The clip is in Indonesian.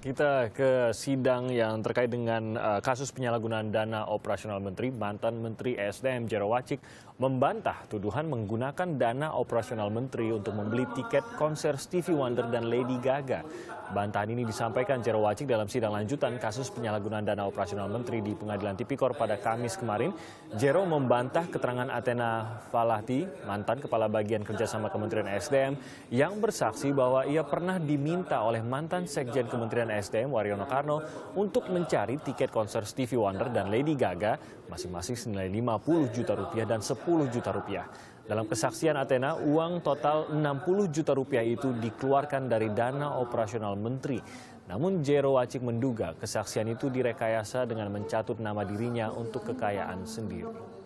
Kita ke sidang yang terkait dengan kasus penyalahgunaan dana operasional menteri. Mantan Menteri ESDM Jero Wacik membantah tuduhan menggunakan dana operasional menteri untuk membeli tiket konser Stevie Wonder dan Lady Gaga. Bantahan ini disampaikan Jero Wacik dalam sidang lanjutan kasus penyalahgunaan dana operasional menteri di Pengadilan Tipikor pada Kamis kemarin. Jero membantah keterangan Athena Falati, mantan Kepala Bagian Kerjasama Kementerian ESDM, yang bersaksi bahwa ia pernah diminta oleh mantan Sekjen Kementerian ESDM Wario Nokarno untuk mencari tiket konser Stevie Wonder dan Lady Gaga masing-masing senilai Rp50 juta dan Rp10 juta. Dalam kesaksian Athena, uang total Rp60 juta itu dikeluarkan dari dana operasional menteri. Namun Jero Wacik menduga kesaksian itu direkayasa dengan mencatut nama dirinya untuk kekayaan sendiri.